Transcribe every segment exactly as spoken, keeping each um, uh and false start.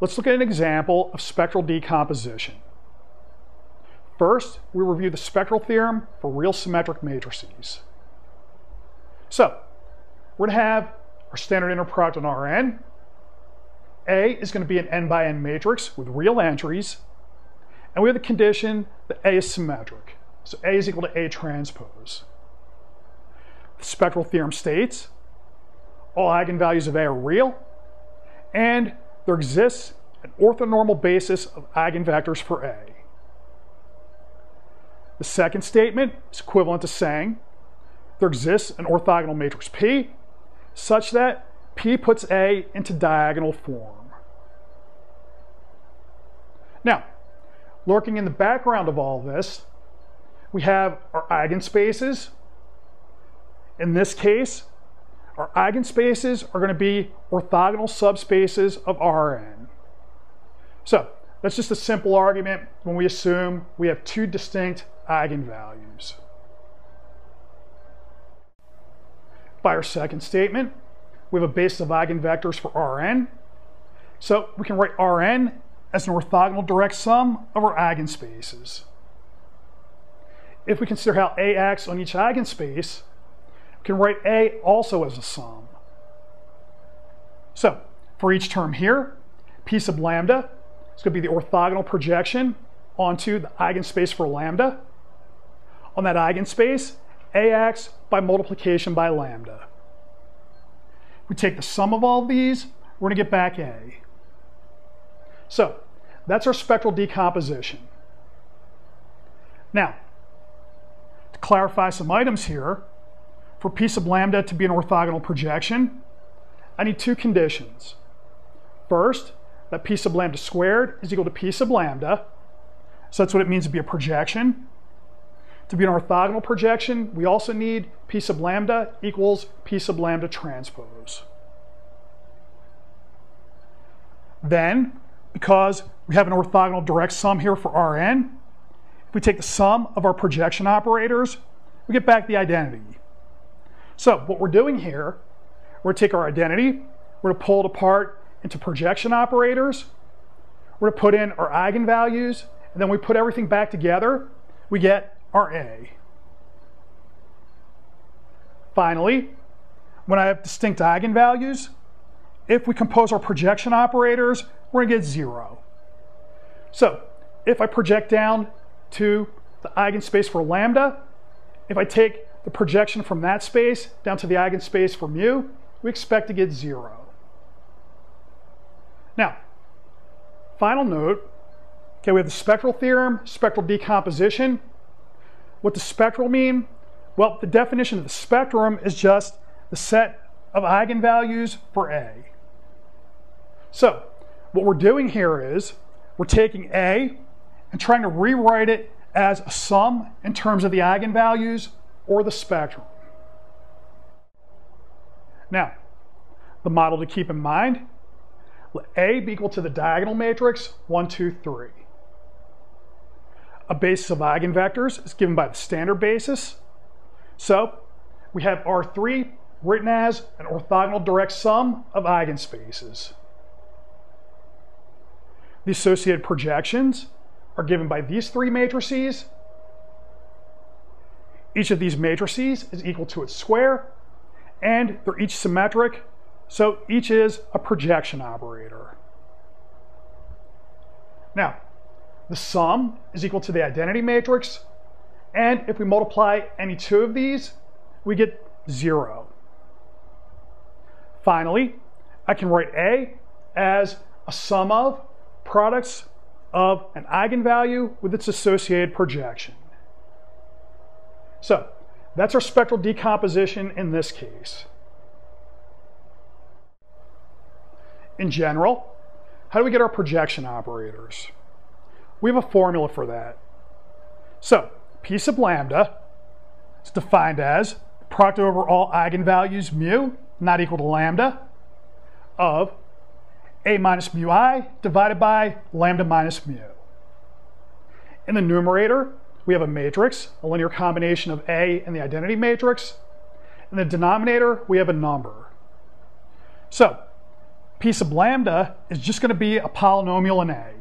let's look at an example of spectral decomposition. First, we review the spectral theorem for real symmetric matrices. So, we're going to have our standard inner product on Rn. A is going to be an n by n matrix with real entries, and we have the condition that A is symmetric. So A is equal to A transpose. The spectral theorem states all eigenvalues of A are real, and there exists an orthonormal basis of eigenvectors for A. The second statement is equivalent to saying there exists an orthogonal matrix P such that P puts A into diagonal form. Now, lurking in the background of all this, we have our eigenspaces. In this case, our eigenspaces are going to be orthogonal subspaces of Rn. So that's just a simple argument when we assume we have two distinct eigenvalues. By our second statement, we have a basis of eigenvectors for Rn. So we can write Rn as an orthogonal direct sum of our eigenspaces. If we consider how A acts on each eigenspace, we can write A also as a sum. So for each term here, P sub lambda is going to be the orthogonal projection onto the eigenspace for lambda. On that eigenspace, A acts by multiplication by lambda. We take the sum of all these, we're going to get back A. So that's our spectral decomposition. Now, to clarify some items here, for P sub lambda to be an orthogonal projection, I need two conditions. First, that P sub lambda squared is equal to P sub lambda, so that's what it means to be a projection. To be an orthogonal projection, we also need P sub lambda equals P sub lambda transpose. Then, because we have an orthogonal direct sum here for Rn, if we take the sum of our projection operators, we get back the identity. So what we're doing here, we're going to take our identity, we're going to pull it apart into projection operators, we're going to put in our eigenvalues, and then we put everything back together, we get our A. Finally, when I have distinct eigenvalues, if we compose our projection operators, we're going to get zero. So if I project down to the eigenspace for lambda, if I take the projection from that space down to the eigenspace for mu, we expect to get zero. Now, final note, okay, we have the spectral theorem, spectral decomposition. What does spectral mean? Well, the definition of the spectrum is just the set of eigenvalues for A. So what we're doing here is we're taking A and trying to rewrite it as a sum in terms of the eigenvalues or the spectrum. Now, the model to keep in mind, let A be equal to the diagonal matrix one, two, three. A basis of eigenvectors is given by the standard basis. So we have R three written as an orthogonal direct sum of eigenspaces. The associated projections are given by these three matrices. Each of these matrices is equal to its square, and they're each symmetric, so each is a projection operator. Now, the sum is equal to the identity matrix, and if we multiply any two of these, we get zero. Finally, I can write A as a sum of products of an eigenvalue with its associated projection. So that's our spectral decomposition in this case. In general, how do we get our projection operators? We have a formula for that. So P sub lambda is defined as the product over all eigenvalues mu not equal to lambda of A minus mu I divided by lambda minus mu. In the numerator, we have a matrix, a linear combination of A and the identity matrix. In the denominator, we have a number. So piece of lambda is just going to be a polynomial in A.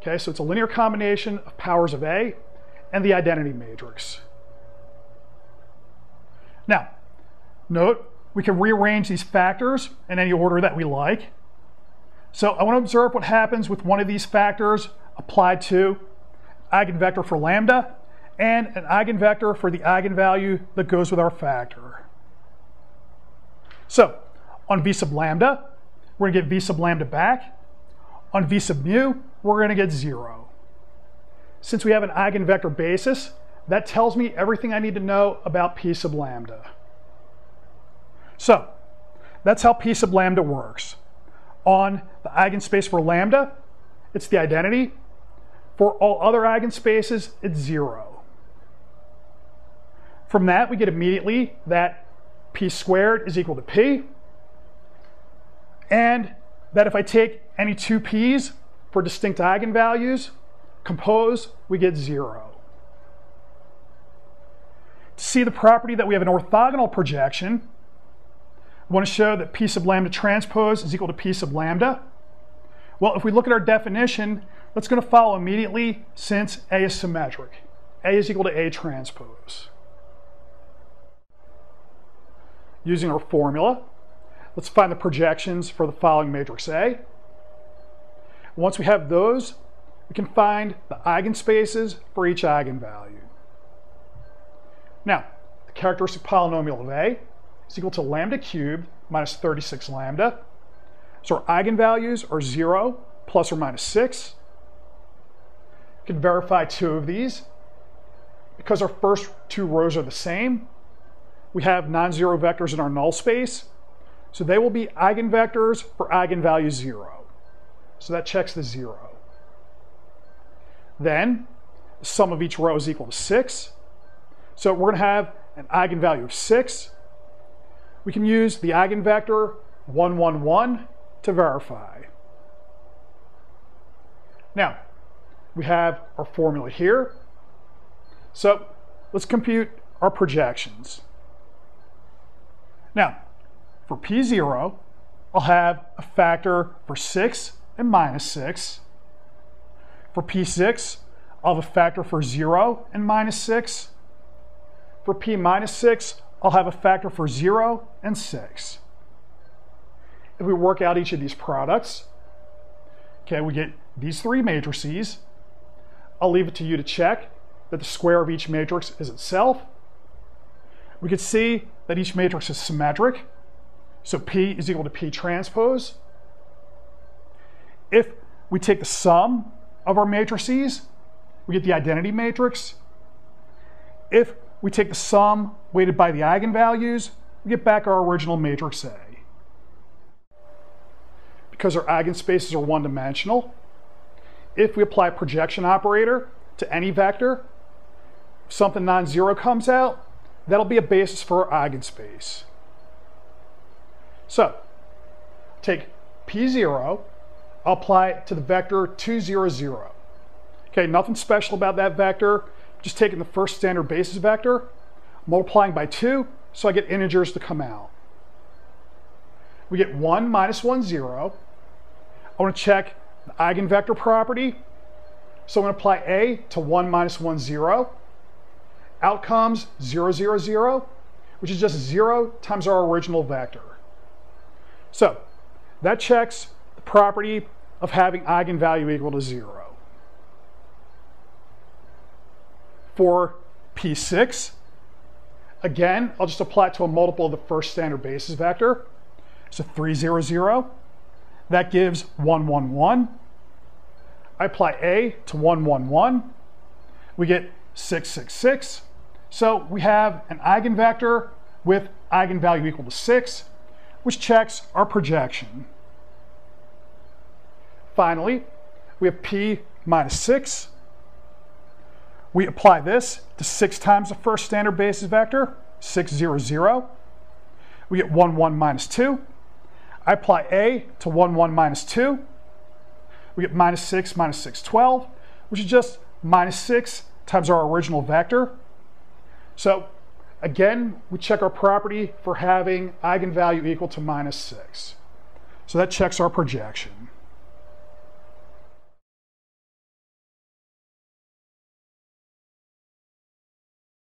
Okay, so it's a linear combination of powers of A and the identity matrix. Now, note, we can rearrange these factors in any order that we like. So I want to observe what happens with one of these factors applied to an eigenvector for lambda and an eigenvector for the eigenvalue that goes with our factor. So on v sub lambda, we're going to get v sub lambda back. On v sub mu, we're going to get zero. Since we have an eigenvector basis, that tells me everything I need to know about p sub lambda. So that's how p sub lambda works. On the eigenspace for lambda, it's the identity. For all other eigenspaces, it's zero. From that, we get immediately that p squared is equal to p, and that if I take any two p's for distinct eigenvalues, compose, we get zero. To see the property that we have an orthogonal projection, I want to show that p sub lambda transpose is equal to p sub lambda. Well, if we look at our definition, that's going to follow immediately since A is symmetric. A is equal to A transpose. Using our formula, let's find the projections for the following matrix A. Once we have those, we can find the eigenspaces for each eigenvalue. Now, the characteristic polynomial of A is equal to lambda cubed minus thirty-six lambda. So our eigenvalues are zero plus or minus six. We can verify two of these. Because our first two rows are the same, we have non-zero vectors in our null space, so they will be eigenvectors for eigenvalue zero. So that checks the zero. Then, the sum of each row is equal to six. So we're going to have an eigenvalue of six. We can use the eigenvector one, one, one to verify. Now, we have our formula here. So let's compute our projections. Now, for p zero, I'll have a factor for six and minus six. For p six, I'll have a factor for zero and minus six. For p minus six, I'll have a factor for zero and six. If we work out each of these products, okay, we get these three matrices. I'll leave it to you to check that the square of each matrix is itself. We can see that each matrix is symmetric, so p is equal to p transpose. If we take the sum of our matrices, we get the identity matrix. If we take the sum weighted by the eigenvalues, we get back our original matrix A. Because our eigenspaces are one-dimensional, if we apply a projection operator to any vector, if something non-zero comes out, that'll be a basis for our eigenspace. So, take p zero, I'll apply it to the vector two, zero, zero. Okay, nothing special about that vector, just taking the first standard basis vector, multiplying by two, so I get integers to come out. We get one, minus one, zero. I want to check the eigenvector property, so I'm going to apply A to one, minus one, zero. Out comes zero, zero, zero, which is just zero times our original vector. So that checks the property of having eigenvalue equal to zero. For p six, again, I'll just apply it to a multiple of the first standard basis vector. So three, zero, zero. That gives one, one, one. I apply A to one, one, one. We get six, six, six. So we have an eigenvector with eigenvalue equal to six, which checks our projection. Finally, we have p minus six. We apply this to six times the first standard basis vector, six, zero, zero. We get one, one, minus two. I apply A to one, one, minus two. We get minus six, minus six, twelve, which is just minus six times our original vector. So again, we check our property for having eigenvalue equal to minus six. So that checks our projection.